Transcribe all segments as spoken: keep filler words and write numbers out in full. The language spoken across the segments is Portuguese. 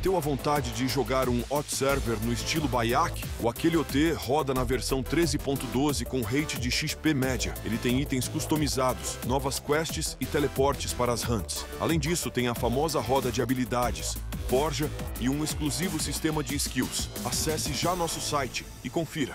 bateu a vontade de jogar um hot server no estilo Bayak, o Aquele O T roda na versão treze ponto doze com rate de X P média. Ele tem itens customizados, novas quests e teleportes para as hunts. Além disso, tem a famosa roda de habilidades, forja e um exclusivo sistema de skills. Acesse já nosso site e confira.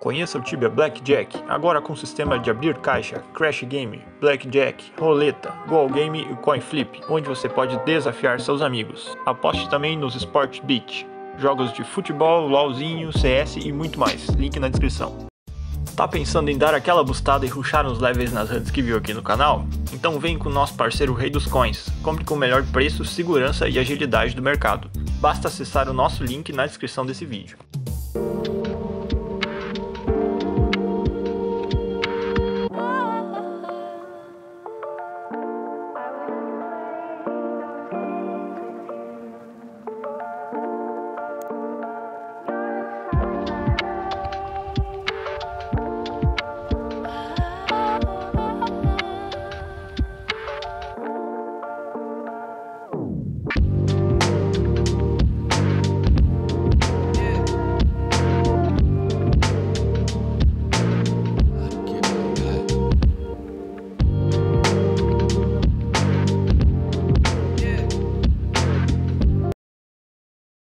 Conheça o Tibia Blackjack, agora com sistema de abrir caixa, crash game, blackjack, roleta, goal game e coin flip, onde você pode desafiar seus amigos. Aposte também nos Sport Beach, jogos de futebol, LOLzinho, C S e muito mais, link na descrição. Tá pensando em dar aquela bustada e rushar uns levels nas runs que viu aqui no canal? Então vem com o nosso parceiro Rei dos Coins, compre com o melhor preço, segurança e agilidade do mercado. Basta acessar o nosso link na descrição desse vídeo.